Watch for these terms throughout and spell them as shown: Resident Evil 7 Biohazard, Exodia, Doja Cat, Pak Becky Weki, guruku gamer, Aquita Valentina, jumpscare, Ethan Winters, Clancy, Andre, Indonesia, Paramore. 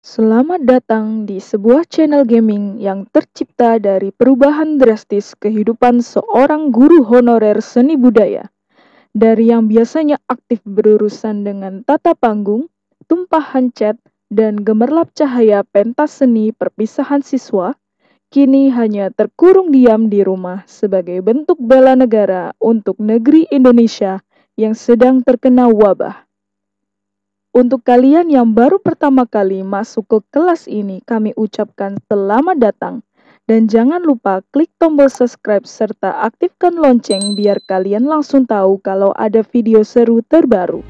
Selamat datang di sebuah channel gaming yang tercipta dari perubahan drastis kehidupan seorang guru honorer seni budaya. Dari yang biasanya aktif berurusan dengan tata panggung, tumpahan cat, dan gemerlap cahaya pentas seni perpisahan siswa, kini hanya terkurung diam di rumah sebagai bentuk bela negara untuk negeri Indonesia yang sedang terkena wabah. Untuk kalian yang baru pertama kali masuk ke kelas ini, kami ucapkan selamat datang. Dan jangan lupa klik tombol subscribe serta aktifkan lonceng biar kalian langsung tahu kalau ada video seru terbaru.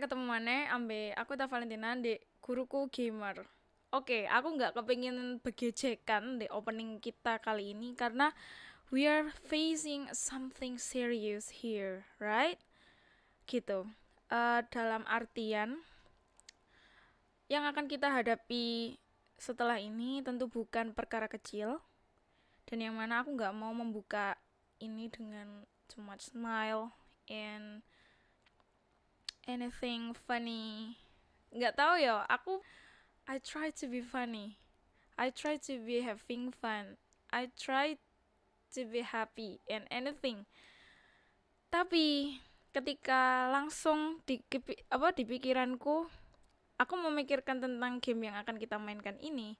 Ketemu maneh ambe Aquita Valentina di Guruku Gamer. Oke, aku nggak kepingin begejekan di opening kita kali ini karena we are facing something serious here, right? Gitu. Dalam artian yang akan kita hadapi setelah ini tentu bukan perkara kecil, dan yang mana aku nggak mau membuka ini dengan too much smile and anything funny. Nggak tahu ya, I try to be funny, I try to be having fun, I try to be happy and anything. Tapi ketika langsung di pikiranku, aku memikirkan tentang game yang akan kita mainkan ini,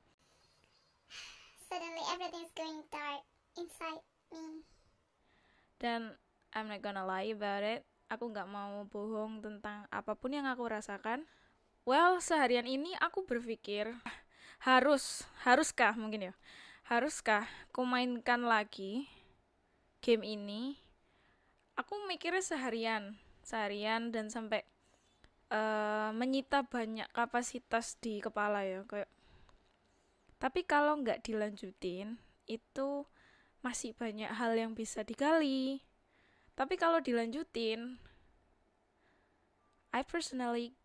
suddenly everything's going dark inside me. Dan I'm not gonna lie about it, aku nggak mau bohong tentang apapun yang aku rasakan. Well, seharian ini aku berpikir, haruskah mungkin ya, haruskah aku mainkan lagi game ini? Aku mikirnya seharian dan sampai menyita banyak kapasitas di kepala ya, kayak. Tapi kalau nggak dilanjutin, itu masih banyak hal yang bisa digali. Tapi kalau dilanjutin, I personally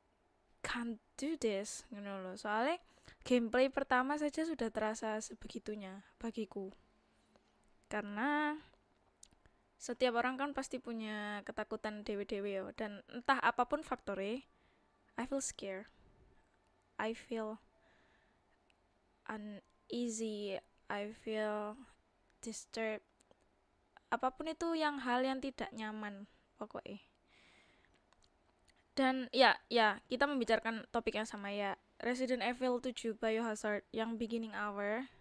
can't do this, you know loh. Soalnya gameplay pertama saja sudah terasa sebegitunya bagiku. Karena setiap orang kan pasti punya ketakutan dewe-dewe ya. Dan entah apapun faktornya, I feel scared, I feel uneasy, I feel disturbed. Apapun itu yang hal yang tidak nyaman pokoknya. Dan ya kita membicarakan topik yang sama ya, Resident Evil 7 Biohazard yang beginning hour.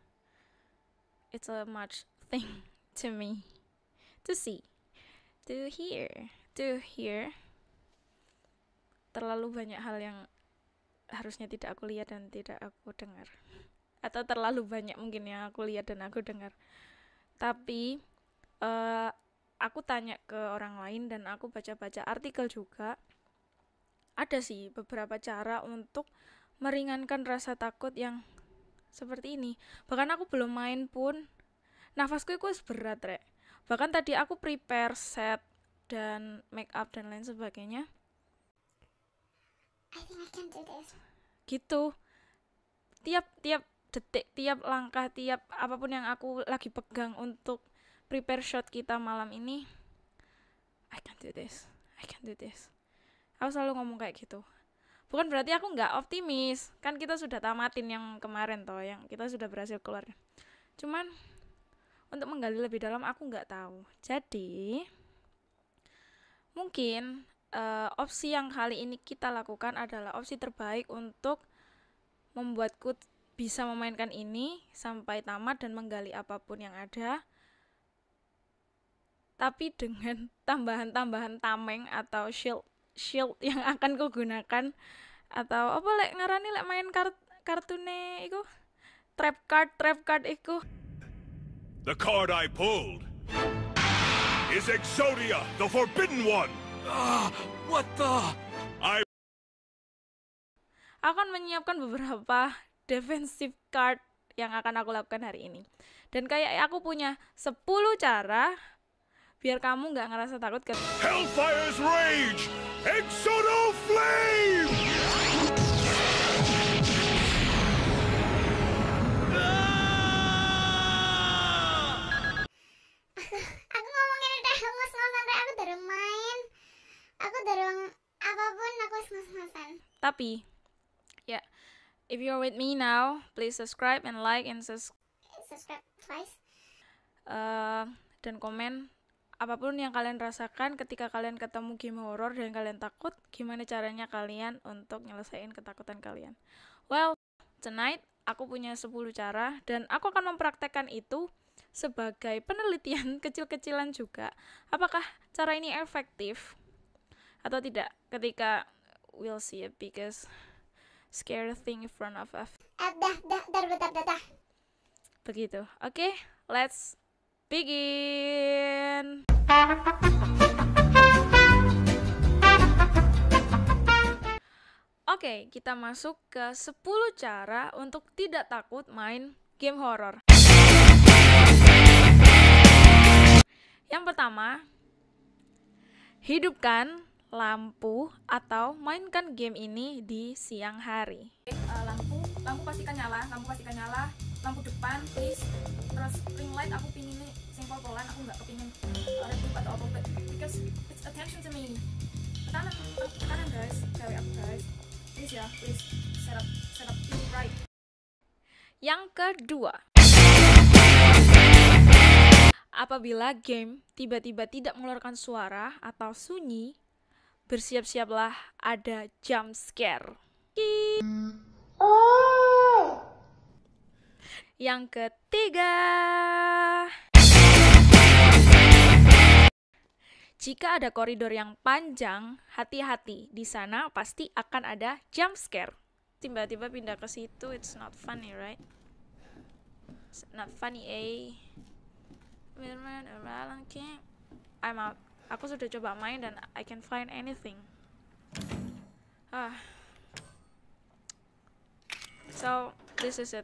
It's a much thing to me to see, to hear, to hear. Terlalu banyak hal yang harusnya tidak aku lihat dan tidak aku dengar, atau terlalu banyak mungkin yang aku lihat dan aku dengar. Tapi aku tanya ke orang lain dan aku baca-baca artikel juga, ada sih beberapa cara untuk meringankan rasa takut yang seperti ini. Bahkan aku belum main pun nafasku itu berat rek. Bahkan tadi aku prepare set dan make up dan lain sebagainya. I think I can do this. Gitu. Tiap detik, tiap langkah, tiap apapun yang aku lagi pegang untuk prepare shot kita malam ini, I can do this, I can do this. Aku selalu ngomong kayak gitu. Bukan berarti aku nggak optimis, kan kita sudah tamatin yang kemarin toh, yang kita sudah berhasil keluar. Cuman untuk menggali lebih dalam aku nggak tahu. Jadi mungkin opsi yang kali ini kita lakukan adalah opsi terbaik untuk membuatku bisa memainkan ini sampai tamat dan menggali apapun yang ada. Tapi dengan tambahan-tambahan tameng atau shield yang akan kugunakan, atau apa lek ngarani lek main kartune iku trap card iku. The card I pulled is Exodia, the forbidden one. What the? Aku akan menyiapkan beberapa defensive card yang akan aku lakukan hari ini. Dan kayak aku punya 10 cara biar kamu nggak ngerasa takut. Hellfire's rage, Exodo flame. Tapi, ya, yeah, if you're with me now, please subscribe and like and subscribe twice. Dan komen apapun yang kalian rasakan ketika kalian ketemu game horror dan kalian takut, gimana caranya kalian untuk nyelesain ketakutan kalian. Well, tonight aku punya 10 cara dan aku akan mempraktekkan itu sebagai penelitian kecil-kecilan juga. Apakah cara ini efektif atau tidak? Ketika we'll see it because scary thing in front of us. Begitu. Oke, let's begin. Oke, kita masuk ke 10 cara untuk tidak takut main game horor. Yang pertama, hidupkan lampu atau mainkan game ini di siang hari. Lampu pastikan nyala, lampu depan please. Terus ring light aku pingin simpel pelan, aku nggak kepingin redup atau apa, because it's attention to me. Tekanan guys, cewek aku guys. Please ya, please set up right. Yang kedua, apabila game tiba-tiba tidak mengeluarkan suara atau sunyi, bersiap-siaplah ada jump scare. Yang ketiga, jika ada koridor yang panjang, hati-hati, di sana pasti akan ada jump scare. Tiba-tiba pindah ke situ, it's not funny, right? It's not funny, eh? I'm out. Aku sudah coba main dan I can find anything. So this is it.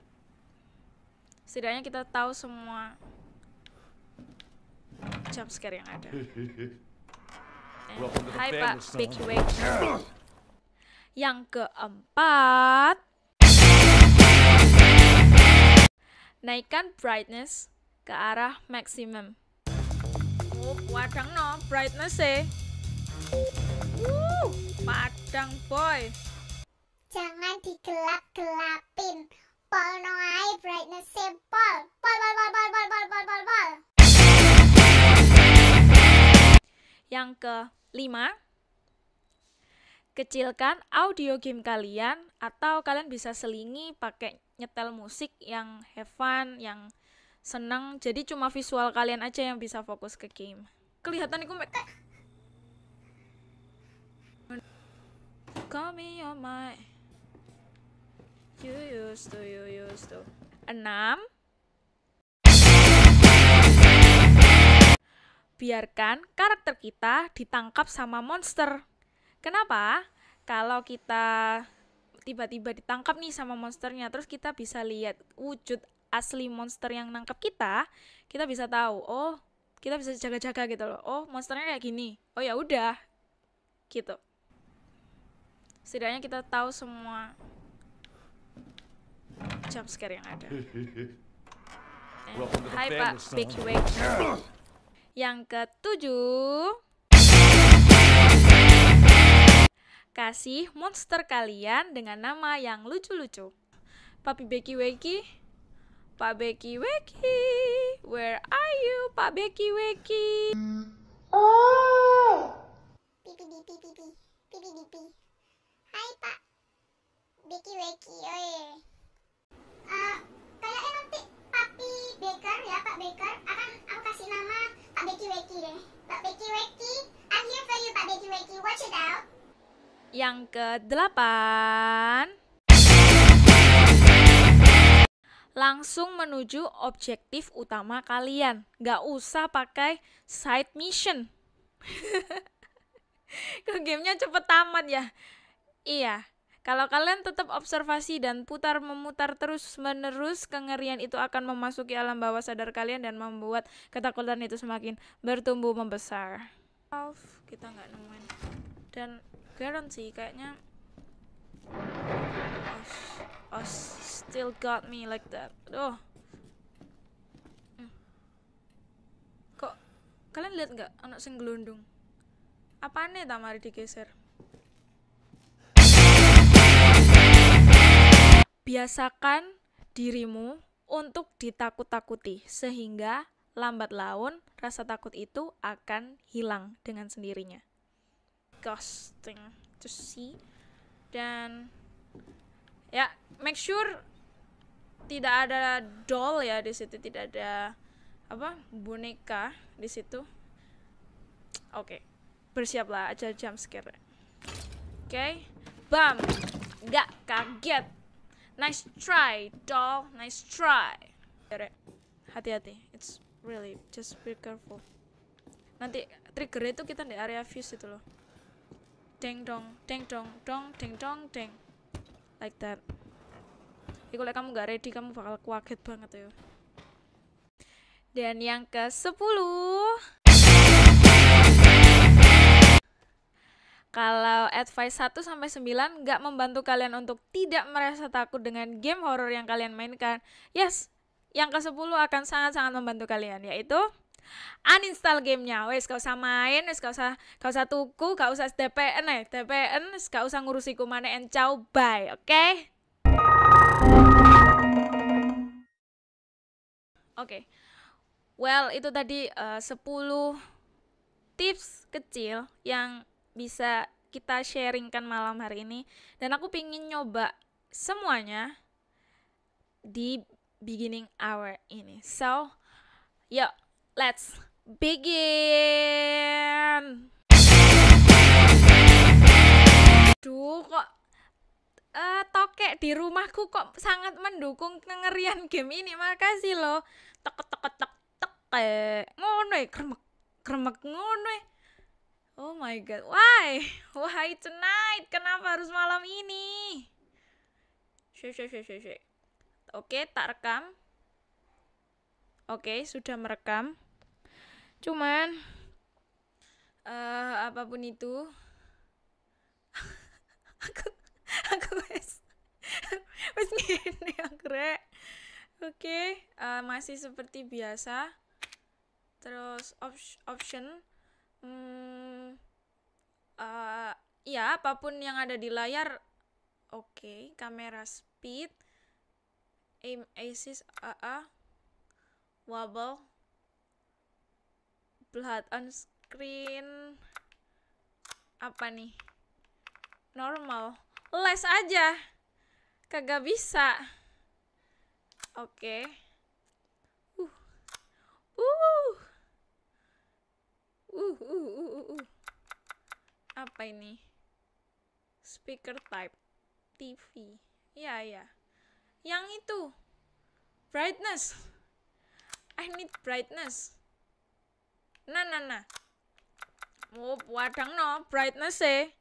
Setidaknya kita tahu semua jump scare yang ada. Hai Pak Becky Weki. Yang keempat, naikkan brightness ke arah maksimum. Padang no brightness eh. Padang boy. Jangan digelap-gelapin. Pol no ai brightness eh. Pol. Pol. Yang kelima, kecilkan audio game kalian atau kalian bisa selingi pakai nyetel musik yang have fun, yang senang, jadi cuma visual kalian aja yang bisa fokus ke game. Kelihatan iku mek. Call me on my. You used to. 6. Biarkan karakter kita ditangkap sama monster. Kenapa? Kalau kita tiba-tiba ditangkap nih sama monsternya, terus kita bisa lihat wujud asli monster yang nangkep kita, kita bisa tahu, oh, kita bisa jaga-jaga gitu loh. Oh, monsternya kayak gini. Oh ya udah. Gitu. Setidaknya kita tahu semua jump scare yang ada. Hai Pak Becky Weki. Yang ketujuh, kasih monster kalian dengan nama yang lucu-lucu. Papi Becky Weki. Pak Becky Weki, where are you, Pak Becky Weki? Pipi. Hai Pak Becky Weki, kayaknya nanti Papi Baker ya, Pak Baker akan aku kasih nama Pak Becky Weki deh. Pak Becky Weki, I'm here for you Pak Becky Weki, watch it out. Yang ke-8. Langsung menuju objektif utama kalian. Nggak usah pakai side mission. Kok gamenya cepet tamat ya? Iya. Kalau kalian tetap observasi dan putar-memutar terus-menerus, kengerian itu akan memasuki alam bawah sadar kalian dan membuat ketakutan itu semakin bertumbuh membesar. Kita nggak nemuin. Dan guarantee kayaknya... Oh, still got me like that. Aduh. Kok kalian lihat nggak anak sing gelundung? Apane tak mari digeser? biasakan dirimu untuk ditakut-takuti, sehingga lambat laun rasa takut itu akan hilang dengan sendirinya. Ghosting to see. Dan ya, make sure tidak ada doll ya di situ, tidak ada boneka di situ. Oke. Bersiaplah aja jump scare. Oke. Bam. Nggak kaget. Nice try, doll. Nice try. Hati-hati. It's really just be careful. Nanti trigger itu kita di area fuse itu loh. Deng dong, deng dong, dong, deng dong, deng. Like that. Kalau kamu nggak ready, kamu bakal kaget banget ya. Dan yang ke-10, kalau advice 1-9 nggak membantu kalian untuk tidak merasa takut dengan game horror yang kalian mainkan, yes, yang ke-10 akan sangat-sangat membantu kalian, yaitu uninstall gamenya. Wes, gak usah main, wes gak usah tuku, gak usah DPN, gak usah ngurusiku mana, encau, bye, oke? Oke, well itu tadi 10 tips kecil yang bisa kita sharingkan malam hari ini, dan aku pingin nyoba semuanya di beginning hour ini. So, yuk, let's begin. Duh, kok tokek di rumahku kok sangat mendukung kengerian game ini, makasih loh. Tek ngono kremek kremek ngono. Oh my god, why tonight? Kenapa harus malam ini? Shake. Oke, tak rekam. Oke, sudah merekam. Cuman, apapun itu, aku gini, aku rek. Oke, masih seperti biasa. Terus option. Ya, apapun yang ada di layar. Oke, kamera speed, aim assist, wobble, blood on screen. Apa nih? Normal. Les aja. Kagak bisa. Oke. Apa ini? Speaker type TV. Ya. Yang itu. Brightness. I need brightness. Nah. Oh, padang no brightness eh.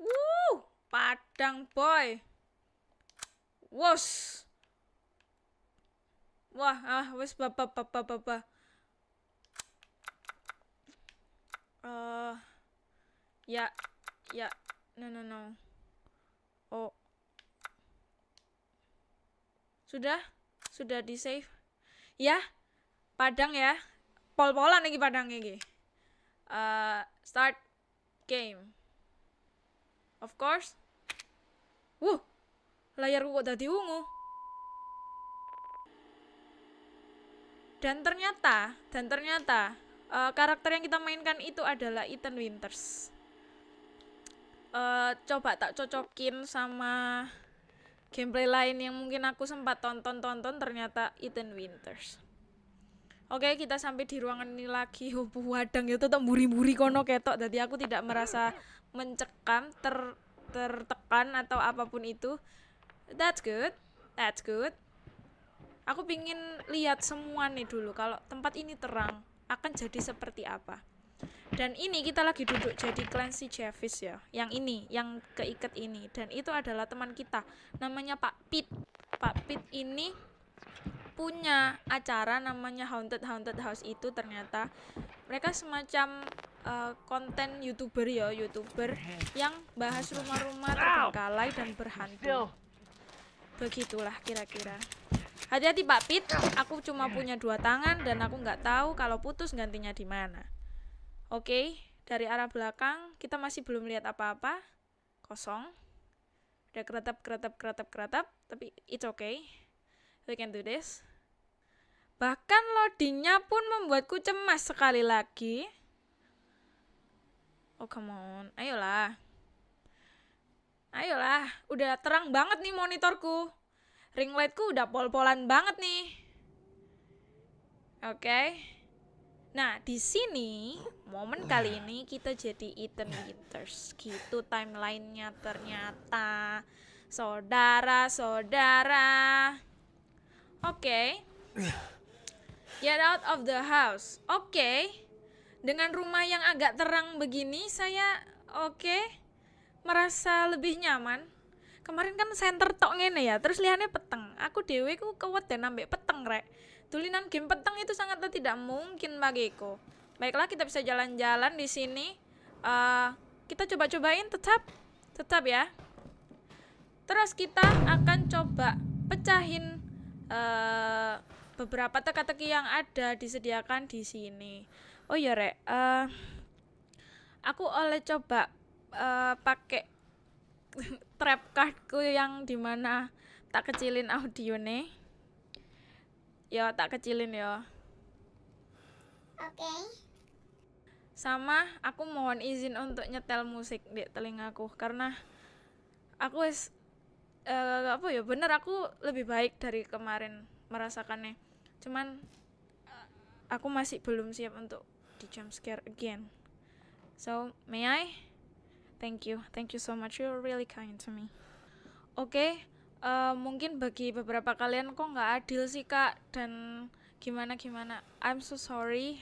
Woo, padang boy. Wos. Wah, wes baba. Ya, no. Oh, sudah di save. Ya, padang ya, pol-polan lagi padangnya gini. Start game. Of course. Wuh, layarku kok tadi ungu. Dan ternyata, karakter yang kita mainkan itu adalah Ethan Winters. Coba tak cocokin sama gameplay lain yang mungkin aku sempat tonton, ternyata Ethan Winters. Oke, kita sampai di ruangan ini lagi. Wadang itu tak buri-buri kono ketok, jadi aku tidak merasa mencekam, tertekan atau apapun itu. That's good. Aku pingin lihat semua nih dulu, kalau tempat ini terang akan jadi seperti apa. Dan ini kita lagi duduk jadi Clancy Javis ya. Yang ini, yang keikat ini. Dan itu adalah teman kita. Namanya Pak Pit. Pak Pit ini punya acara namanya Haunted House itu ternyata. Mereka semacam konten YouTuber ya. YouTuber yang bahas rumah-rumah terbengkalai dan berhantu. Begitulah kira-kira. Hati-hati Pak Pit. Aku cuma punya 2 tangan dan aku nggak tahu kalau putus gantinya di mana. Oke, dari arah belakang kita masih belum lihat apa-apa. Kosong. Udah keretap, tapi it's okay. We can do this. Bahkan loadingnya pun membuatku cemas sekali lagi. Oh come on, ayolah. Ayolah, udah terang banget nih monitorku. Ring lightku udah pol-polan banget nih. Oke. Nah, di sini momen kali ini kita jadi Ethan Winters. Gitu timeline-nya ternyata. Saudara-saudara. Oke. Get out of the house. Oke. Dengan rumah yang agak terang begini, saya merasa lebih nyaman. Kemarin kan center tok ngene ya, terus liane peteng. Aku dewe ku keweden ambek peteng rek. Tulinan game peteng itu sangatlah tidak mungkin bagiku. Baiklah, kita bisa jalan-jalan di sini. Kita coba-cobain tetap ya. Terus kita akan coba pecahin beberapa teka-teki yang ada disediakan di sini. Oh iya rek, aku oleh coba pakai trap cardku yang dimana tak kecilin audio nih. Yo, tak kecilin yo. Oke. Sama, aku mohon izin untuk nyetel musik di telingaku karena aku bener aku lebih baik dari kemarin merasakannya. Cuman aku masih belum siap untuk di jump scare again. So, may I? Thank you so much. You're really kind to me. Oke, mungkin bagi beberapa kalian kok nggak adil sih kak dan gimana. I'm so sorry.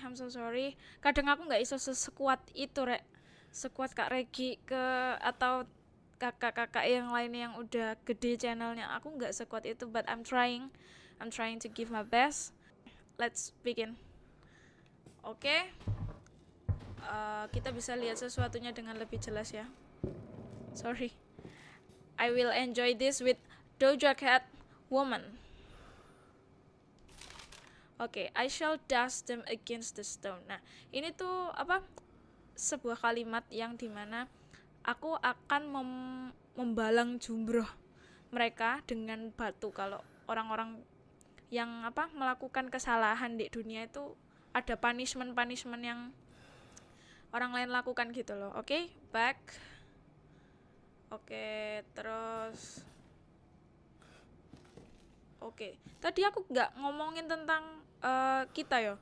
Kadang aku nggak iso sekuat itu rek, sekuat kak Regi ke atau kakak-kakak yang lain yang udah gede channelnya. Aku nggak sekuat itu, but I'm trying to give my best. Let's begin. Oke. Kita bisa lihat sesuatunya dengan lebih jelas ya. Sorry, I will enjoy this with Doja Cat woman. Oke, I shall dash them against the stone. Nah, ini tuh sebuah kalimat yang dimana aku akan membalang jumroh mereka dengan batu. Kalau orang-orang yang melakukan kesalahan di dunia itu ada punishment yang orang lain lakukan gitu loh. Oke, back. Oke, terus. Oke, tadi aku nggak ngomongin tentang kita yo.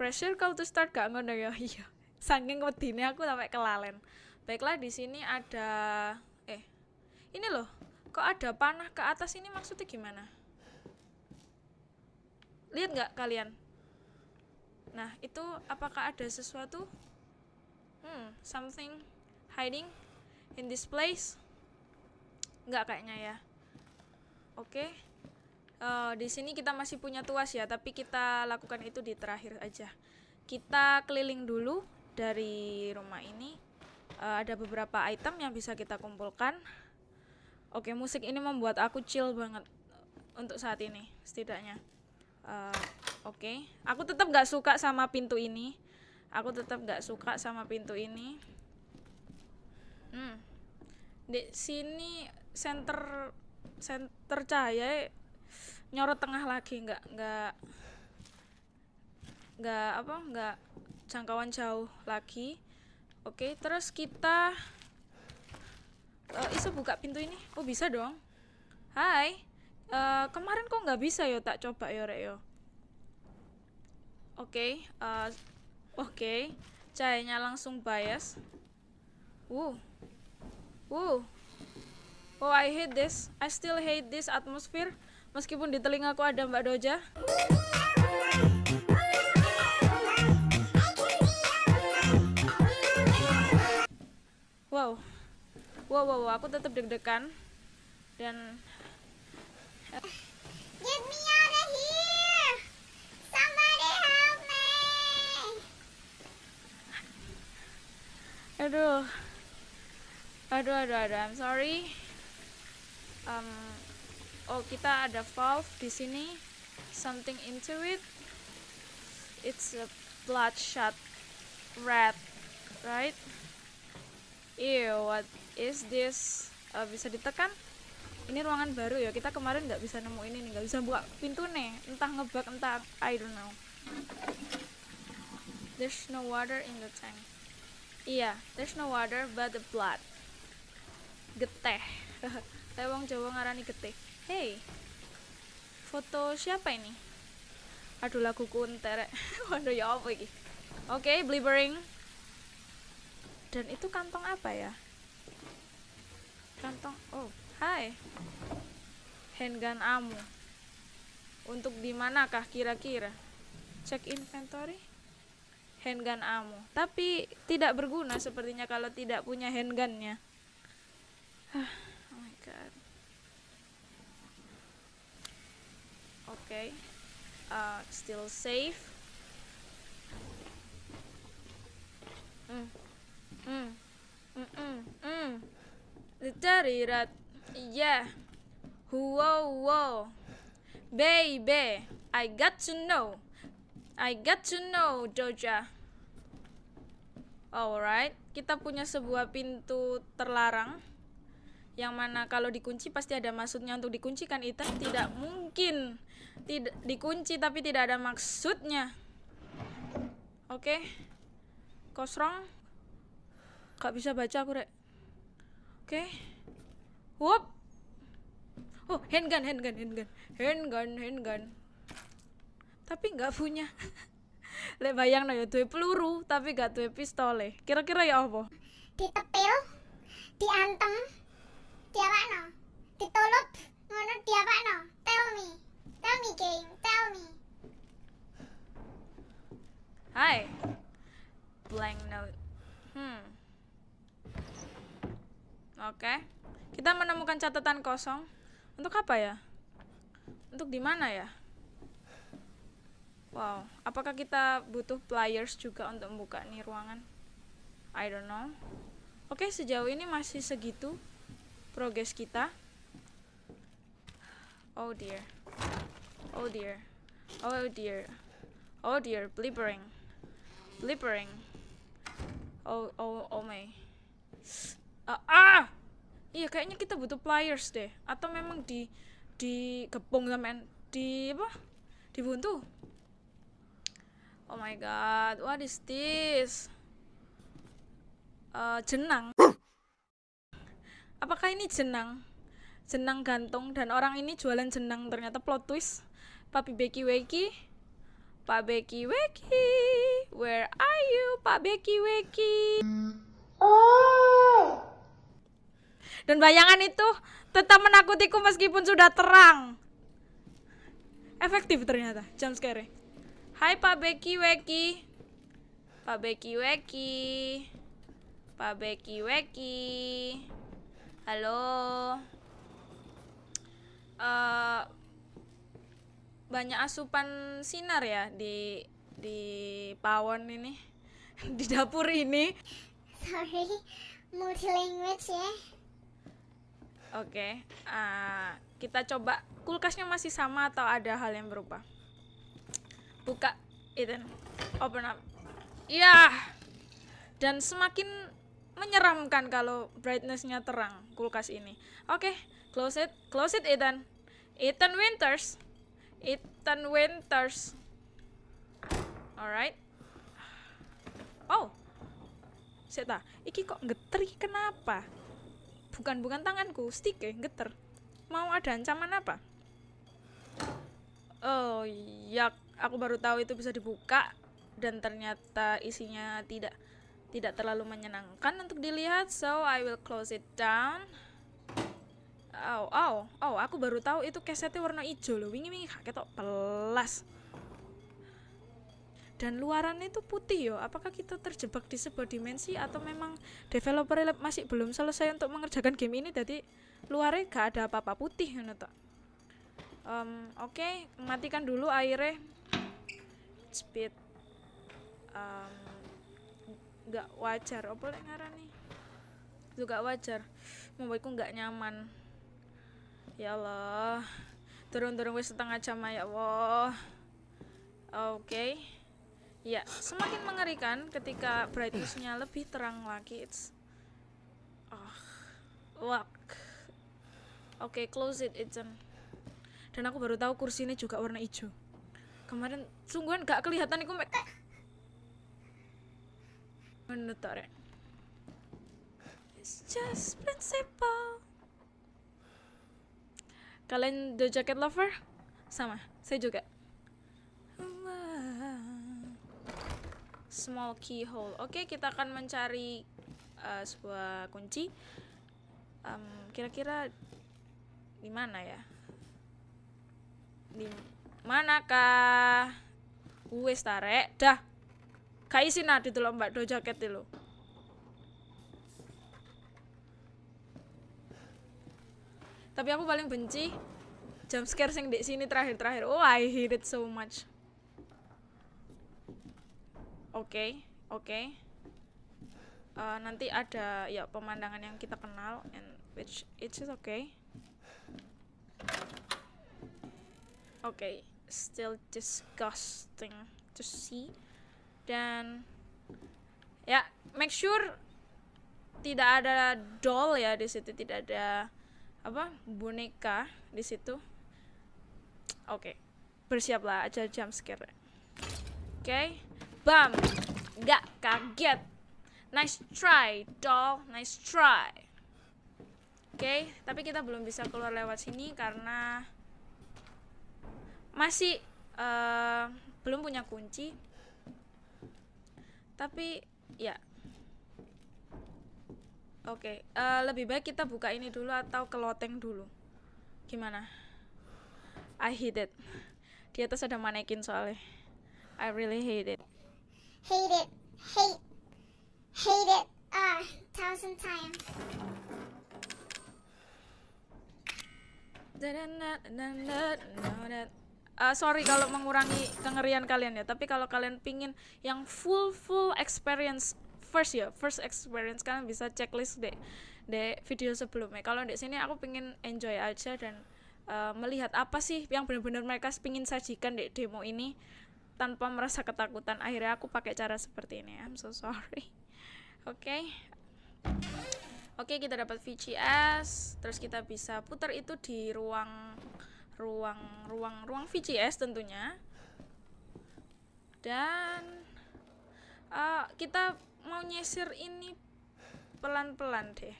Pressure kalau to start gak ngono yo. Iya. Saking wedine aku sampai kelalen. Baiklah, di sini ada ini loh. Kok ada panah ke atas ini, maksudnya gimana? Lihat nggak kalian? Nah, itu apakah ada sesuatu? Something hiding in this place? Nggak kayaknya ya. Oke. Di sini kita masih punya tuas ya, tapi kita lakukan itu di terakhir aja. Kita keliling dulu dari rumah ini. Ada beberapa item yang bisa kita kumpulkan. Oke, musik ini membuat aku chill banget untuk saat ini, setidaknya. Oke. Aku tetap nggak suka sama pintu ini. Di sini center cahaya nyorot tengah lagi, nggak jangkauan jauh lagi. Oke, terus kita iso buka pintu ini. Oh, bisa dong. Hai. Kemarin kok nggak bisa yo, tak coba yo rek yo. Oke, cahayanya langsung bias. Oh, I hate this. I still hate this atmosphere. Meskipun di telingaku ada Mbak Doja. Wow, aku tetap deg-degan. Dan get me out of here. Somebody help me. Aduh. I'm sorry. Kita ada valve di sini. Something into it. It's a bloodshot rat, right? Ew, what is this? Bisa ditekan? Ini ruangan baru ya, kita kemarin nggak bisa nemuin ini, nggak bisa buka pintu nih, entah ngebug, entah I don't know. There's no water in the tank. Iya, yeah, there's no water but the blood. Geteh. Lewong Jawa ngarani geteh. Hey, foto siapa ini? Aduh laguku enterek. Waduh ya apa ini? Oke, okay, blibbering. Dan itu kantong apa ya? Kantong, oh. Hai, handgun ammo. Untuk dimanakah kira-kira? Cek inventory. Handgun ammo. Tapi tidak berguna sepertinya kalau tidak punya handgunnya. Oh my god. Oke, okay. Still safe. Darurat. Yeah, whoa, whoa, baby, I got to know, Doja. Alright, kita punya sebuah pintu terlarang, yang mana kalau dikunci pasti ada maksudnya untuk dikunci kan, Ethan? Tidak mungkin tidak dikunci tapi tidak ada maksudnya. Oke, okay. Kosrong, gak bisa baca aku rek. Oke. Okay. Whoop. Oh, handgun. Tapi nggak punya. Lek bayang ya duwe peluru tapi gak duwe pistole. Kira-kira ya apa? Ditepil, diantem, diawakno, ditulup, ngono diawakno. Tell me game, tell me. Hai. Blank note. Oke, okay. Kita menemukan catatan kosong. Untuk apa ya? Untuk di mana ya? Wow, apakah kita butuh pliers juga untuk membuka nih ruangan? I don't know. Oke, okay, sejauh ini masih segitu progres kita. Oh dear. Oh dear. Oh dear. Oh dear, blibbering. Oh my. Iya kayaknya kita butuh pliers deh, atau memang di gepung sama di apa? Dibuntu. Oh my god, what is this? Jenang. Apakah ini jenang? Jenang gantung dan orang ini jualan jenang, ternyata plot twist. Pak Becky Weki. Where are you, Pak Becky Weki? Oh. Dan bayangan itu tetap menakutiku meskipun sudah terang. Efektif ternyata, jump scare. Hai Pak Becky Weki. Pak Becky Weki. Halo. Banyak asupan sinar ya di pawon ini. Di dapur ini. Sorry, multi-language ya. Oke, okay. Kita coba kulkasnya masih sama atau ada hal yang berubah. Buka, Ethan, open up. Iya. Dan semakin menyeramkan kalau brightness-nya terang kulkas ini. Oke, okay. Close it, Ethan. Ethan Winters. Alright. Oh, seta. Iki kok geter? Kenapa? Bukan tanganku, stick ya, geter. Mau ada ancaman apa? Oh ya, aku baru tahu itu bisa dibuka dan ternyata isinya tidak terlalu menyenangkan untuk dilihat. So I will close it down. Oh, aku baru tahu itu kesetnya warna hijau loh. Wingi ketok pelas. Dan luarannya itu putih yo. Apakah kita terjebak di sebuah dimensi atau memang developer masih belum selesai untuk mengerjakan game ini? Jadi luarnya gak ada apa-apa putih, gitu. Oke, okay. Matikan dulu airnya. Speed. Gak wajar. Apa lek ngarani? Itu gak wajar. Membuatku gak nyaman. Ya Allah. Turun wis setengah jam ya Allah. Oke. Okay. Ya, semakin mengerikan ketika brightness-nya lebih terang lagi. It's... Oh. Wak. Oke, close it, Ethan. Dan aku baru tahu kursinya juga warna hijau. Kemarin sungguhan gak kelihatan iku mek. Menetorek. It's just principle. Kalian The Jacket Lover? Sama, saya juga. Small keyhole. Oke, kita akan mencari sebuah kunci. Kira-kira di mana ya? Di manakah? Wes tarek dah. Kayak sih nah ditelok Mbak Doja Cat itu. Tapi aku paling benci jump scare sing di sini terakhir-terakhir. Oh, I hate it so much. Oke. Nanti ada ya pemandangan yang kita kenal and which it's okay. Okay, still disgusting to see. Dan ya, make sure tidak ada doll ya di situ, tidak ada apa boneka di situ. Oke, bersiaplah aja jump scare. Oke, bam, nggak kaget. Nice try, doll, nice try. Oke, tapi kita belum bisa keluar lewat sini karena masih belum punya kunci. Tapi ya, oke, lebih baik kita buka ini dulu atau ke loteng dulu. Gimana? I hate it. Di atas ada manekin soalnya. I really hate it. Hate it, hate, hate it, 1000 times. Sorry kalau mengurangi kengerian kalian ya, tapi kalau kalian pingin yang full experience first experience kalian bisa checklist di video sebelumnya. Kalau di sini aku pingin enjoy aja dan melihat apa sih yang benar-benar mereka pingin sajikan di demo ini tanpa merasa ketakutan. Akhirnya aku pakai cara seperti ini. I'm so sorry. Oke, kita dapat VGS, terus kita bisa putar itu di ruang VGS tentunya. Dan kita mau nyisir ini pelan-pelan deh.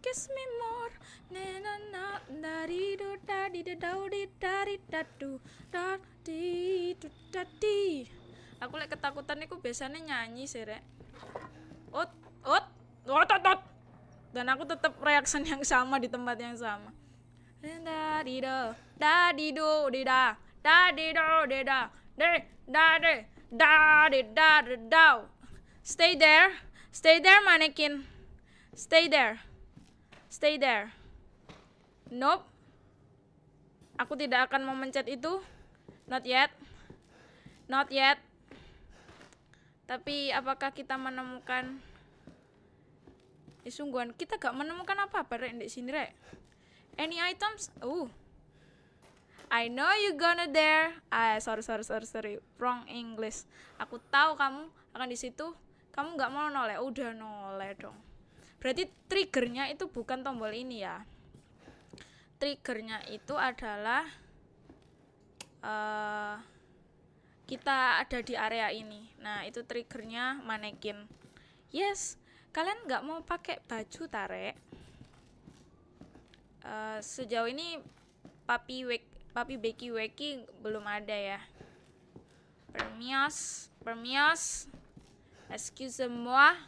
Kiss me more, nena na dari do dari dadu dari do dadi. Aku lek ketakutan iku biasanya nyanyi sih rek. Ot. Dan aku tetap reaction yang sama di tempat yang sama. Dadido, dadido, dida, dadido, dida, de, dade, dade, dade, dau. Stay there, mannequin. Stay there. Nope. Aku tidak akan mau mencet itu. Not yet. Tapi apakah kita menemukan? Sungguhan kita gak menemukan apa-apa rek di sini rek. Any items? I know you gonna there. Sorry. Wrong English. Aku tahu kamu akan di situ. Kamu gak mau noleh. Udah noleh dong. Berarti triggernya itu bukan tombol ini ya. Triggernya itu adalah kita ada di area ini. Nah, itu triggernya manekin. Yes. Kalian nggak mau pakai baju tarek? Sejauh ini Papi Becky Weki belum ada ya. Permios, excuse semua.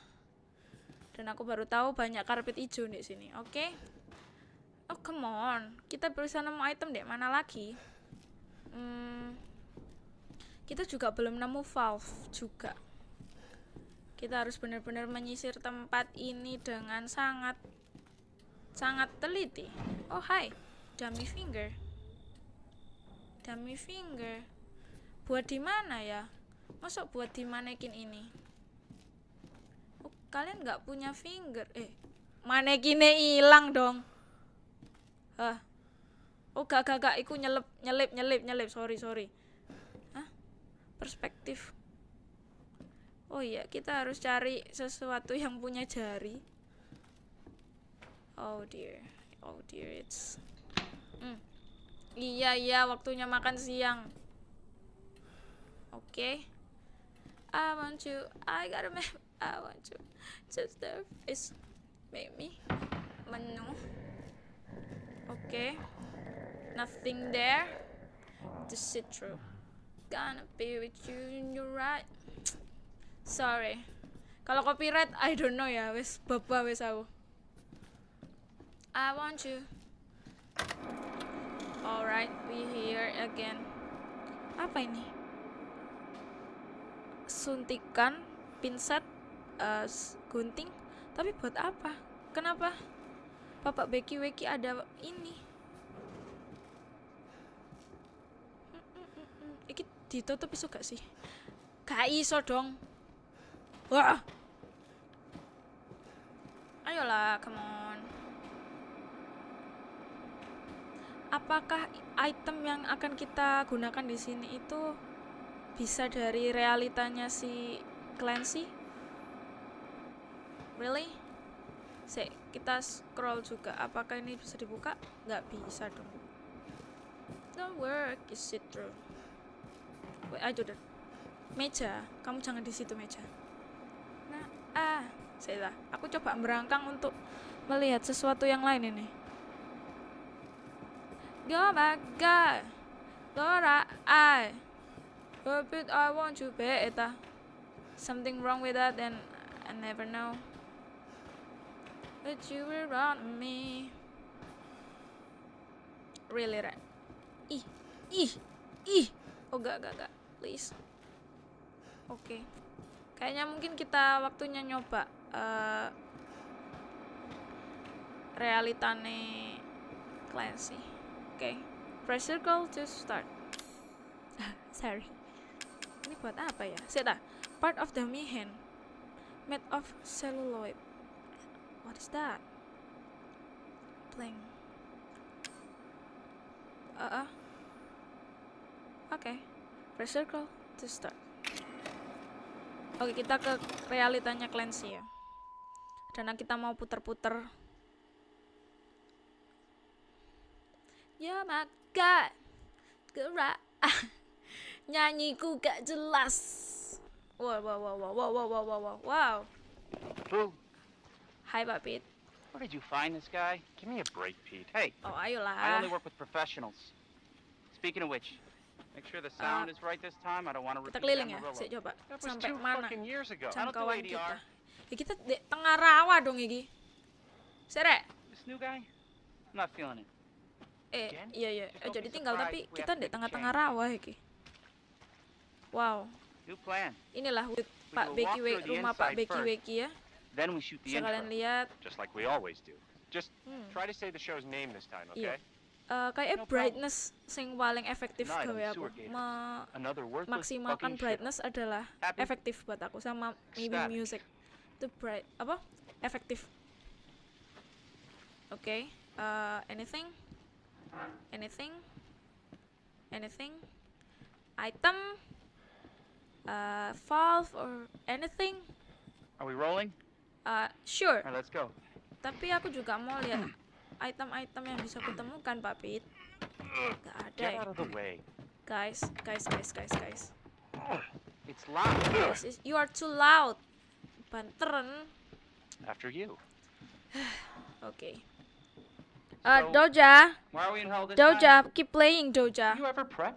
Dan aku baru tahu banyak karpet hijau di sini. Oke. Oh come on, kita bisa nemu item dek mana lagi? Kita juga belum nemu valve juga. Kita harus benar-benar menyisir tempat ini dengan sangat teliti. Oh hai, dummy finger. Buat di mana ya? Masuk buat di manekin ini. Oh, kalian nggak punya finger? Manekinnya hilang dong. Oh gak. Iku nyelip. Sorry. Perspektif. Oh iya, kita harus cari sesuatu yang punya jari. Oh dear, it's. Iya iya, waktunya makan siang. Oke. I want you, I gotta make, I want you. Just there is make me menu. Oke. Nothing there. Just sit through. Gonna be with you, you're right. Sorry. Kalau copyright, I don't know ya, wes bapak wes aku. I want you. Alright, we here again. Apa ini? Suntikan, pinset, gunting. Tapi buat apa? Kenapa? Bapak Becky Weki ada ini. Iki ditutup iso gak sih? Gak iso dong. Wah. Ayolah, come on. Apakah item yang akan kita gunakan di sini itu bisa dari realitanya si Clancy? Really? Sek, kita scroll juga. Apakah ini bisa dibuka? Nggak bisa dong. Don't work, is it true? Wait, I do that. Meja, kamu jangan di situ meja. Nah, saya aku coba merangkang untuk melihat sesuatu yang lain ini. Go back, guy. Laura, I. But I want you better. Something wrong with that, and I never know. But you were around me. Really, right? Oh, gak. Please. Oke. Kayaknya mungkin kita waktunya nyoba realitane Clancy. Oke, press circle to start. Sorry. Ini buat apa ya? Seta, part of the dummy hand made of celluloid. What is that? Blank. Oke, press circle to start. Oke, kita ke realitanya Clancy ya. Dan kita mau puter-puter. Ya maka gerak nyanyiku gak jelas. Wow. Boo. Hi, Pak Pete. Where did you find this guy? Give me a break, Pete. Hey. Oh, ayolah. I only work with professionals. Speaking of which, make sure the sound is right this time. I don't want to repeat. Kita keliling ya. Saya coba. Sampai mana? Jangkauan kita. Ya, kita di tengah rawa dong ini. Sere. This new guy. I'm not feeling it. Iya. Jadi tinggal tapi kita di tengah-tengah rawa iki. Wow. Inilah Pak Becky Weki, rumah Pak Becky Weki ya. Sekalian lihat. Iya. Kayak brightness sing paling efektif gawe aku. Maksimalkan brightness adalah efektif buat aku sama maybe music. The bright apa? Efektif. Oke, anything, item, valve or anything. Are we rolling? Sure. Alright, let's go. Tapi aku juga mau lihat item-item yang bisa kutemukan, Pak Pit. Gak ada ya. Guys. It's loud. Guys, you are too loud. Banteran. After you. Oke. Doja. Why are we in hell this Doja, time? Keep playing, Doja. You ever prep?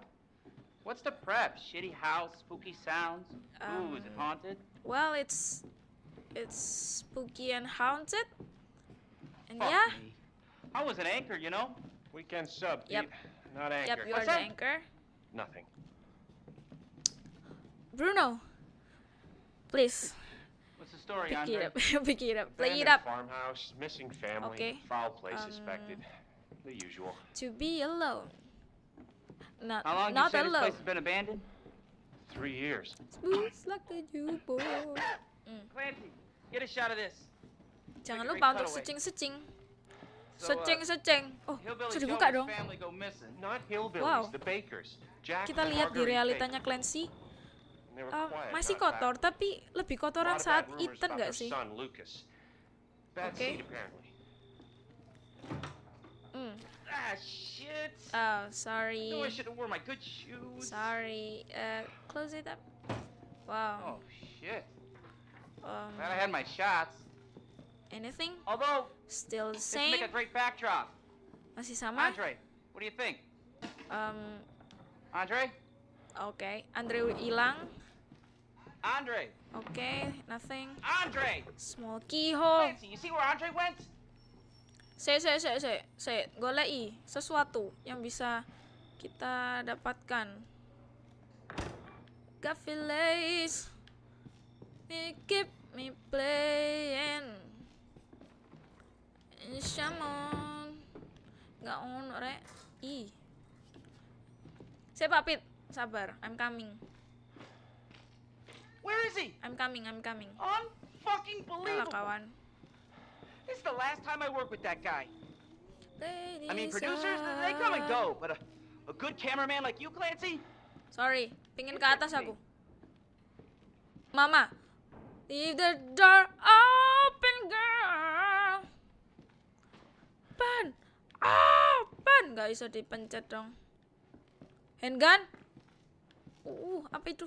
What's the prep? Shitty house, spooky sounds. Ooh, is it haunted? Well, it's spooky and haunted. And fuck yeah. Me. I was an anchor, you know. Weekend sub. Yep. Not anchor. Yep, you're an anchor. Nothing. Bruno, please. What's the story, Andre? Pick it up. Play it up. Farmhouse, missing family, foul play suspected. The usual. To be alone. Not alone. How long you say this place has been abandoned? 3 years. Smooth like a U-boat. Clancy, get a shot of this. Jangan lupa untuk secing. Oh, sudah dibuka dong. Wow. Kita lihat di realitanya Clancy. Masih kotor, tapi lebih kotoran saat Ethan gak sih? Oke. Ah, shit. Oh, sorry. No, I should have worn my good shoes. Sorry. Close it up. Wow. Oh, shit. Glad I had my shots. Anything? Although, still the same. Make a great backdrop. Masih sama? Andre, what do you think? Andre? Okay. Andre hilang. Andre. Okay, nothing. Andre. Small keyhole. Clancy, you see where Andre went? Saya golei sesuatu yang bisa kita dapatkan. Gavilays, keep me playing. Shaman, nggak on re i. Saya papit, sabar, I'm coming. Where is he? I'm coming. Unfucking believable. Alah, kawan. This is the last time I work with that guy. I mean, producers, they come and go, but a good cameraman like you, Clancy? Sorry, pingin ke atas aku. Mama, leave the door open, girl. Open. Gak bisa dipencet dong. Handgun? Apa itu?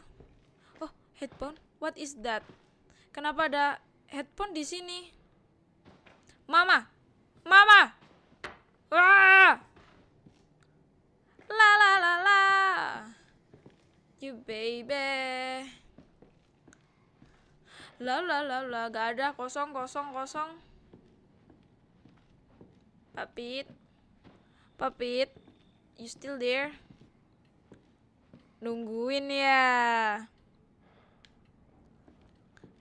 Oh, headphone? What is that? Kenapa ada headphone di sini? Mama, mama, wah, la la la la, you baby, la la la la, gak ada, kosong. Papit, you still there? Nungguin ya.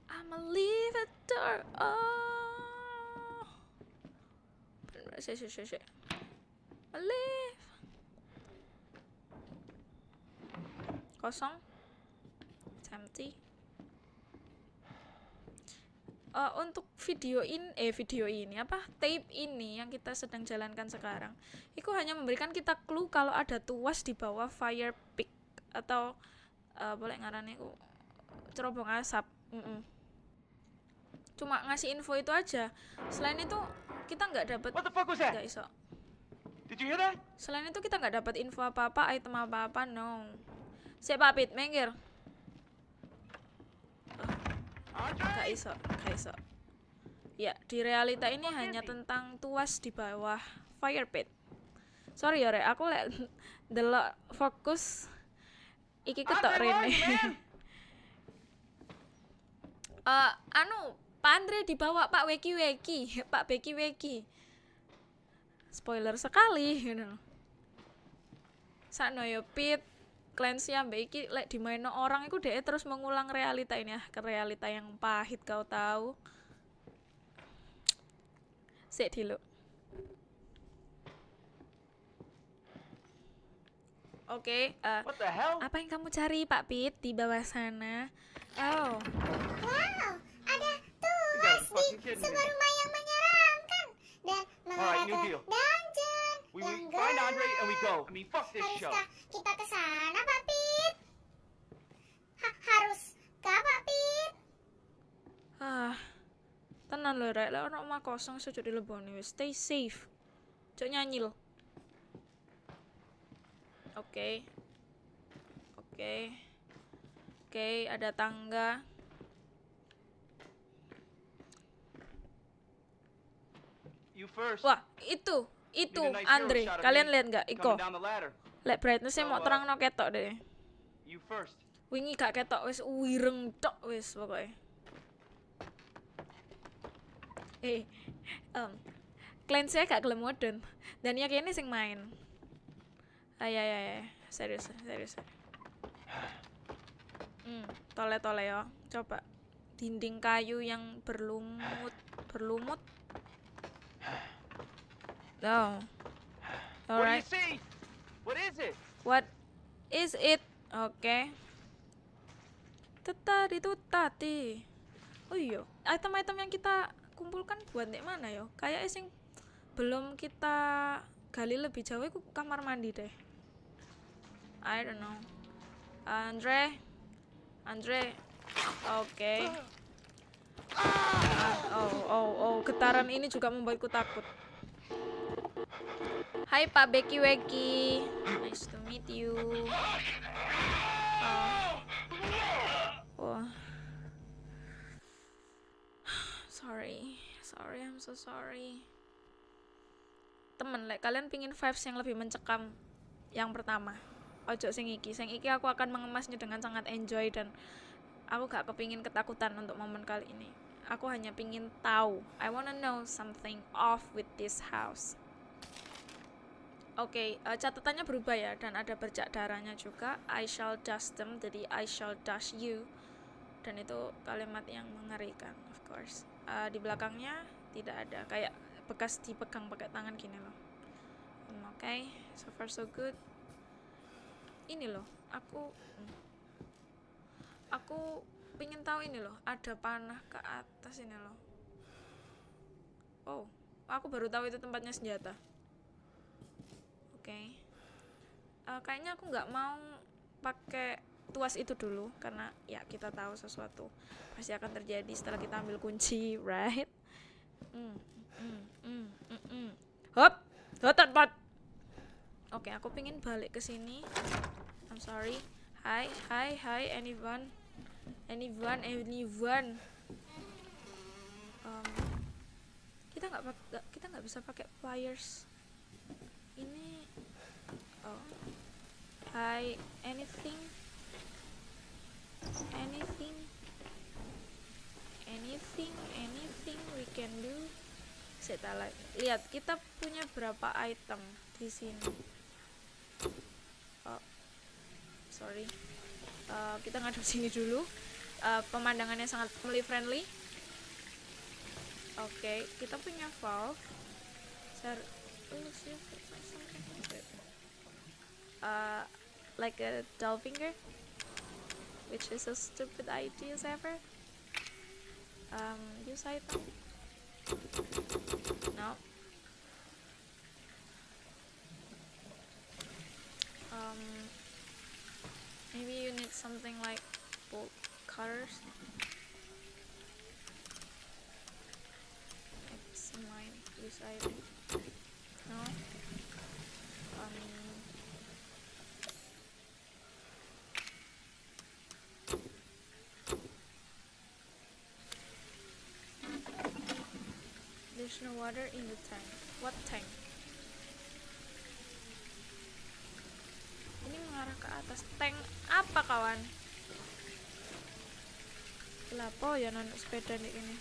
I'ma leave the door. Shit. I leave. Kosong. It's empty. Untuk video ini apa? Tape ini yang kita sedang jalankan sekarang. Itu hanya memberikan kita clue kalau ada tuas di bawah fire pit atau boleh ngarannya aku cerobong asap. Cuma ngasih info itu aja. Selain itu kita nggak dapat. Nggak iso. Did you hear that? Selain itu kita nggak dapat info apa-apa, item apa-apa, no. Siapa Pit? Minggir. Nggak iso. Ya, di realita ini hanya tentang tuas di bawah fire pit. Sorry ya, Re, aku lihat delok fokus iki ketok rene. Pak Andre dibawa Pak Becky Weki. Spoiler sekali, you know. Sakno yo Pit, Clancy ambek iki lek dimaino orang iku dhek terus mengulang realita ini, ke realita yang pahit kau tahu. Sik diluk. Oke, apa yang kamu cari Pak Pit di bawah sana? Oh. Wow, ada sebuah rumah yang menyeramkan dan mengharapkan dungeon yang gelap. Haruskah kita ke sana, Pak Pit? Haruskah, Pak Pit? Tenang loh, Rek. Lah ono omah kosong sejak di leboni. Stay safe. Cok nyanyi loh. Oke, ada tangga. Wah, itu Andre. Kalian lihat nggak? Iko. Lihat brightnessnya mau terang no ketok deh. Wingi gak ketok wes wireng tok wes pokoknya. Clan saya gak gelem modern. Dan ya kene sing main. Ayah. Serius. Tole yo. Coba dinding kayu yang berlumut. No. Alright. What is it? Okay. Tadi. Oh iya, item-item yang kita kumpulkan buat nek mana yo? Kayak sing belum kita gali lebih jauh iku kamar mandi deh. I don't know. Andre. Okay. Getaran ini juga membuatku takut. Hai Pak Becky Weki, nice to meet you. Wah, sorry, I'm so sorry. Temen, kalian pingin vibes yang lebih mencekam yang pertama. Ojo sing iki aku akan mengemasnya dengan sangat enjoy dan aku gak kepingin ketakutan untuk momen kali ini. Aku hanya pingin tahu. I wanna know something off with this house. Oke, catatannya berubah ya, dan ada bercak darahnya juga. I shall dash them, jadi I shall dash you. Dan itu kalimat yang mengerikan, of course. Di belakangnya tidak ada, kayak bekas dipegang pakai tangan gini loh. Oke, so far so good. Ini loh, aku pengen tahu ini loh, ada panah ke atas ini loh. Oh, aku baru tahu itu tempatnya senjata. Oke. Kayaknya aku nggak mau pakai tuas itu dulu, karena ya kita tahu sesuatu pasti akan terjadi setelah kita ambil kunci, right? Hop, hotan pot. Oke, aku pengen balik ke sini. I'm sorry. Hi, anyone. Kita nggak bisa pakai pliers. Ini, oh, hi, anything we can do. Setelah lihat kita punya berapa item di sini. Oh, sorry, kita ngadep sini dulu. Pemandangannya sangat family friendly. Oke, kita punya valve. Like a doll finger, which is a stupid idea as ever. Use item. No. Maybe you need something like bolt cutters. It's mine. Use item. No. There's no water in the tank. What tank? Ini mengarah ke atas. Tank apa kawan? Kenapa ya non sepeda nih ini?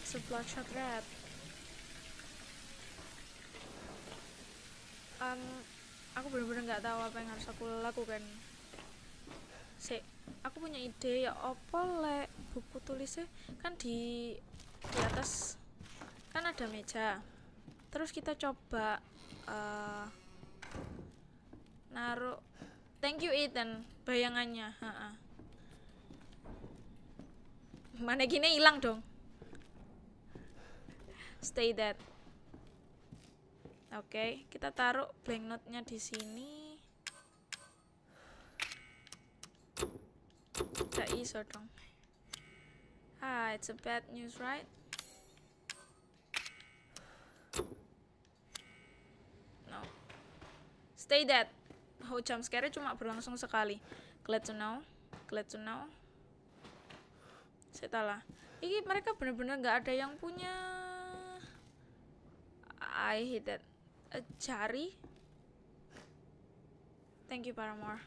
It's a bloodshot rat. Aku bener-bener nggak tahu apa yang harus aku lakukan. Aku punya ide ya. Opo lek buku tulisnya kan di atas kan ada meja. Terus kita coba naruh. Thank you Ethan, bayangannya. Mana gini hilang dong. Stay dead. Oke, kita taruh blank note-nya di sini. Gak iso dong. It's a bad news, right? No. Stay dead. Oh, jump scare-nya cuma berlangsung sekali. Glad to know. Setelah. Ini mereka bener-bener gak ada yang punya. I hate that. Jari. Thank you Paramore.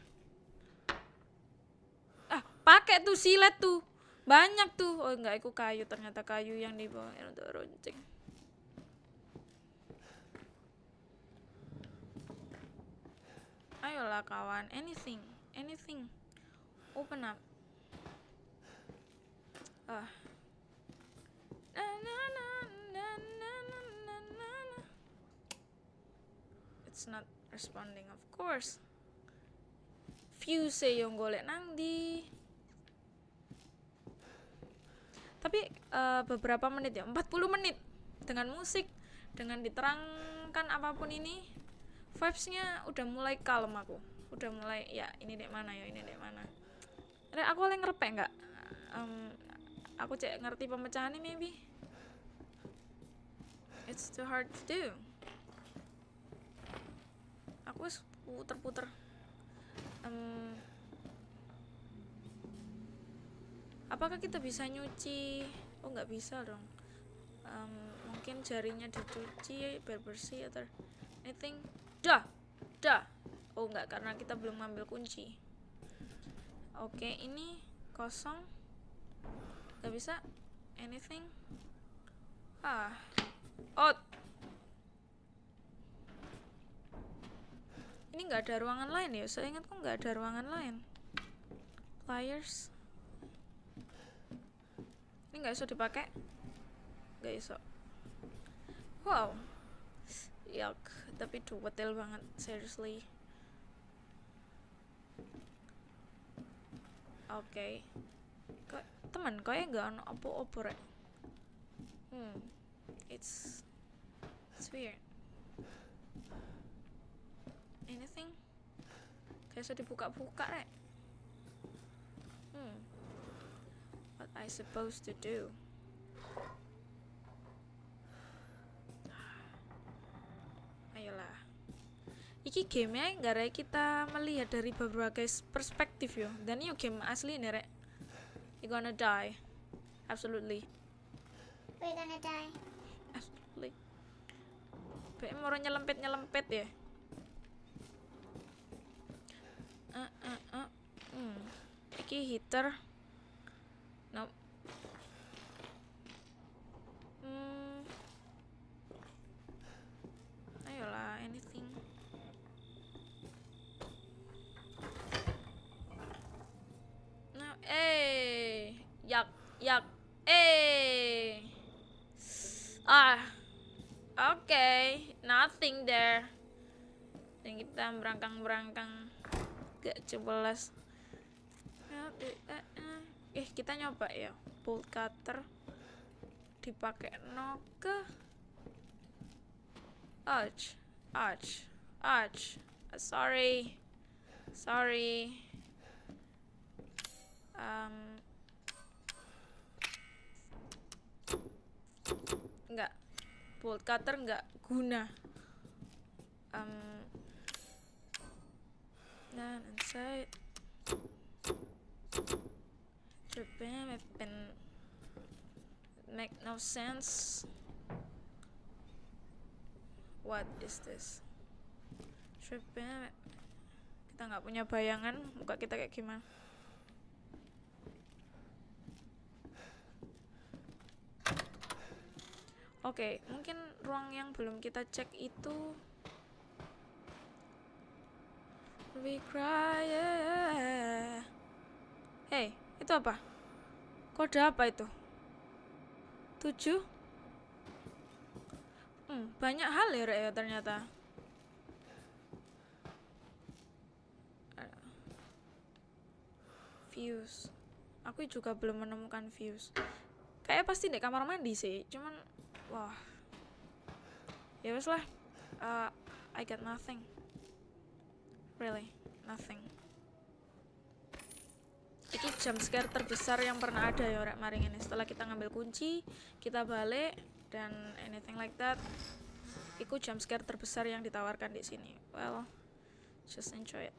Pakai tuh silet tuh. Banyak tuh. Oh, enggak, aku kayu. Ternyata kayu yang dibawa untuk runcing. Ayolah kawan, anything. Open up. It's not responding, of course. Fuse yang golek nang di. Tapi beberapa menit ya, 40 menit dengan musik, dengan diterangkan apapun ini, vibes-nya udah mulai kalem aku. Udah mulai ya ini dek mana. Aku oleh ngerepek enggak? Aku cek ngerti pemecahannya maybe. It's too hard to do. Wes puter-puter. Apakah kita bisa nyuci? Oh, nggak bisa dong. Mungkin jarinya dicuci biar bersih atau anything. Dah. Oh, nggak, karena kita belum ngambil kunci. Oke, ini kosong. Nggak bisa anything. Out. Ini nggak ada ruangan lain ya? Saya ingat kok nggak ada ruangan lain. Pliers. Ini nggak bisa dipakai, nggak bisa. Wow, yuck, tapi duwetel banget, seriously. Oke, kok teman kaya nggak ono opo-opo rek. It's weird. Anything? Kayak bisa dibuka-buka rek. What I supposed to do? Ayolah. Iki gamenya gara-gara kita melihat dari berbagai perspektif yo. Dan ini game asli nih rek. You gonna die, absolutely. We gonna die, absolutely. Bem orang nyelempet ya. Iki heater. Nope. Ayolah, anything. No, okay, nothing there. Dan kita merangkang-merangkang gak jelas. Kita nyoba ya, bolt cutter dipakai noke. Ouch. Sorry. Enggak, bolt cutter enggak guna. Nah, inside. Make no sense. What is this? Kita nggak punya bayangan muka kita kayak gimana. Oke, mungkin ruang yang belum kita cek itu. We cry. Yeah. Hey. Itu apa? Kode apa itu? 7? Banyak hal ya, Rek, ternyata. Views. Aku juga belum menemukan views. Kayaknya pasti di kamar mandi sih. Cuman, wah. Ya wes lah. I got nothing. Really, nothing. Itu jump scare terbesar yang pernah ada ya orang maring ini. Setelah kita ngambil kunci, kita balik dan anything like that. Itu jump scare terbesar yang ditawarkan di sini. Well, just enjoy it.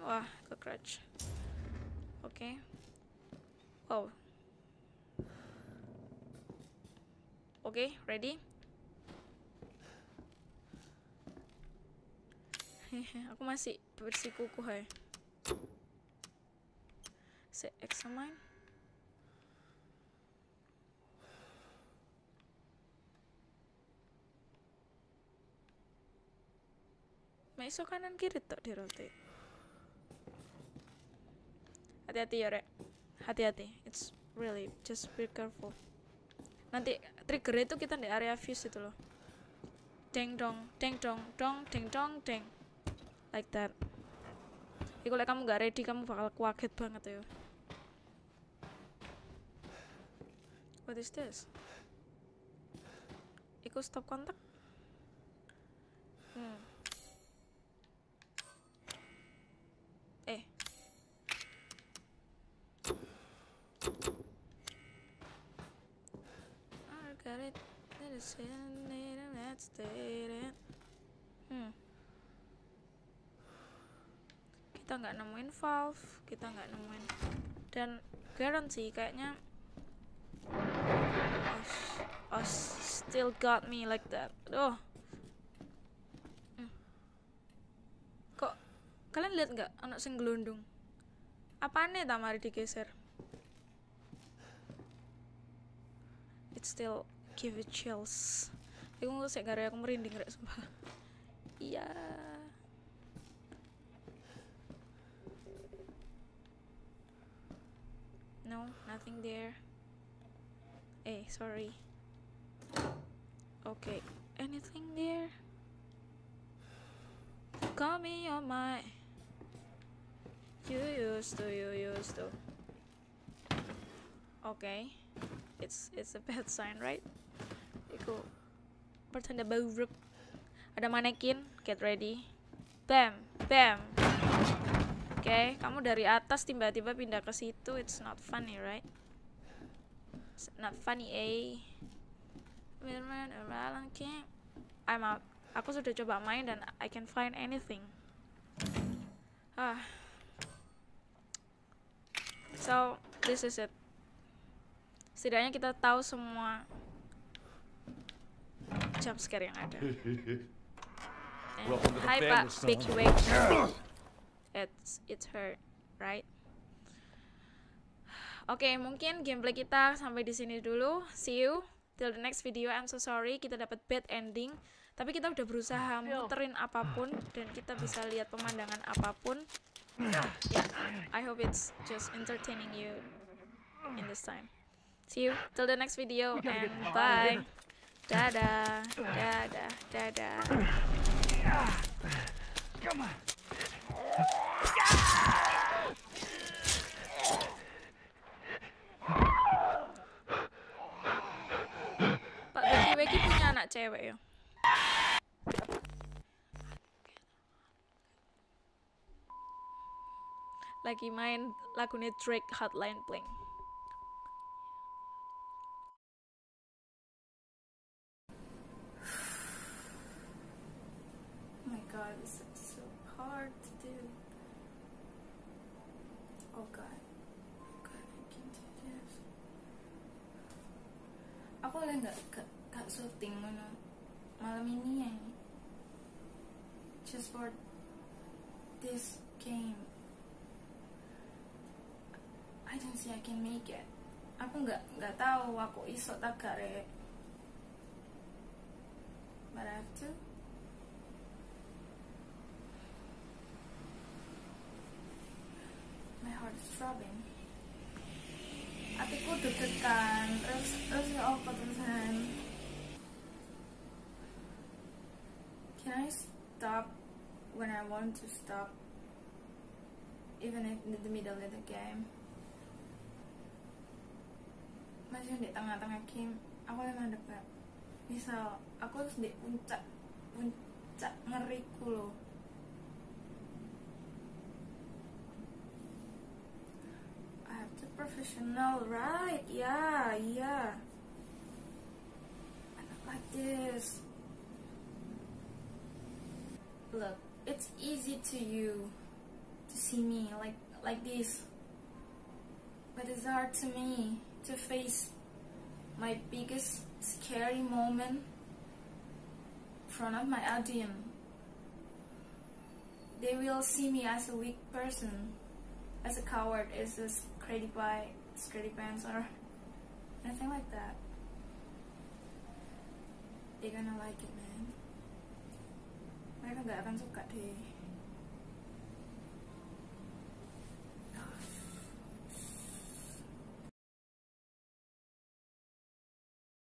Wah, cockroach. Oke. Wow. Oke, ready? Aku masih bersih kuku, hai. Saya examine. Maiso kanan kiri tok di rotate. Hati-hati ya rek. Hati-hati. It's really just be careful. Nanti trigger itu kita di area views itu loh. Deng dong dong deng dong deng. Like that. Iku lek kamu gak ready kamu bakal kaget banget ya. What is this? Iku stop kontak. I got it. That is it. That's it. kita nggak nemuin valve, kita nggak nemuin, dan garansi kayaknya oh, still got me like that. Aduh. Kok kalian lihat nggak anak sing gelundung? Apane ta mari digeser? It still give it chills. Iku sik gara aku merinding rek sumpah. Iya. No, nothing there. Eh, sorry. Okay, anything there? Call me on my. You used to. Okay, it's a bad sign, right? Iku pertanda buruk. Ada manekin, get ready. Bam, bam. Oke, kamu dari atas tiba-tiba pindah ke situ. It's not funny, right? It's not funny, eh? I'm out. Aku sudah coba main dan I can find anything. Ah. So, this is it. Setidaknya kita tahu semua jump scare yang ada. Hi, Pak Becky Weki. It's her, right? Oke, mungkin gameplay kita sampai di sini dulu. See you till the next video. I'm so sorry kita dapat bad ending, tapi kita udah berusaha muterin apapun dan kita bisa lihat pemandangan apapun. Yeah, I hope it's just entertaining you in this time. See you till the next video and bye. Dadah, dadah, dadah. Come on. Becky punya anak cewek ya. Lagi main lagunya Drake, Hotline Bling. Oh my god, this is so hard to do. Oh god. Oh god, I can't do this. Aku lagi gak syuting malam ini ya, just for this game. I don't see I can make it. Aku nggak tahu aku iso tak gare, but I have to. My heart is throbbing. Hatiku deg-degan, terus ya apa terusan. Can I stop when I want to stop, even if in the middle of the game? Masih di tengah-tengah game, aku memang dekat. Misal, aku harus di puncak ngeriku loh. I have to professional, right? Yeah. I don't like this. Look, it's easy to you to see me like this, but it's hard to me to face my biggest scary moment in front of my audience. They will see me as a weak person, as a coward, as a scaredy pants or anything like that. They're gonna like it, man. Mereka nggak akan suka deh.